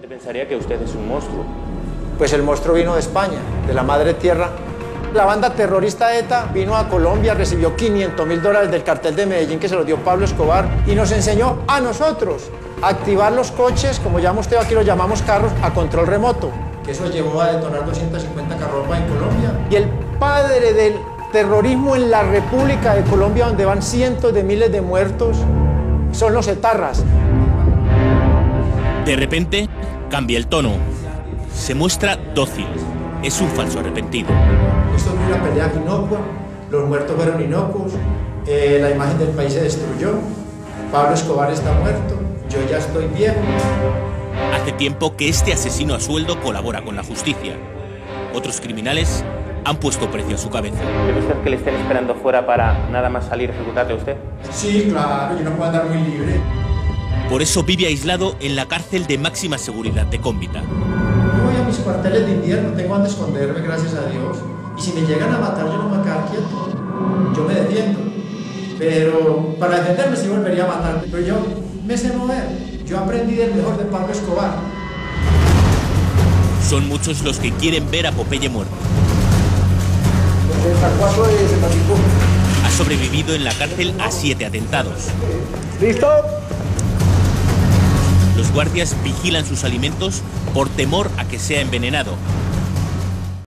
gente pensaría que usted es un monstruo. Pues el monstruo vino de España, de la madre tierra. La banda terrorista ETA vino a Colombia, recibió $500.000 del cartel de Medellín que se los dio Pablo Escobar y nos enseñó a nosotros a activar los coches, como llama usted, aquí los llamamos carros, a control remoto. Que eso llevó a detonar 250 carrombas en Colombia. Y el padre del terrorismo en la República de Colombia, donde van cientos de miles de muertos, son los etarras. De repente, cambia el tono. Se muestra dócil. Es un falso arrepentido. Esto fue una pelea inocua, los muertos fueron inocuos, la imagen del país se destruyó, Pablo Escobar está muerto, yo ya estoy viejo. Hace tiempo que este asesino a sueldo colabora con la justicia. Otros criminales han puesto precio a su cabeza. ¿Cree usted que le estén esperando fuera para nada más salir ejecutarle a usted? Sí, claro, yo no puedo andar muy libre. Por eso vive aislado en la cárcel de máxima seguridad de Cómbita. Yo voy a mis cuarteles de invierno, tengo donde esconderme, gracias a Dios. Y si me llegan a matar, yo no me voy a quedar quieto. Yo me defiendo. Pero para defenderme sí volvería a matar. Pero yo me sé mover. Yo aprendí del mejor de Pablo Escobar. Son muchos los que quieren ver a Popeye muerto. Ha sobrevivido en la cárcel a 7 atentados. ¿Listo? Los guardias vigilan sus alimentos por temor a que sea envenenado.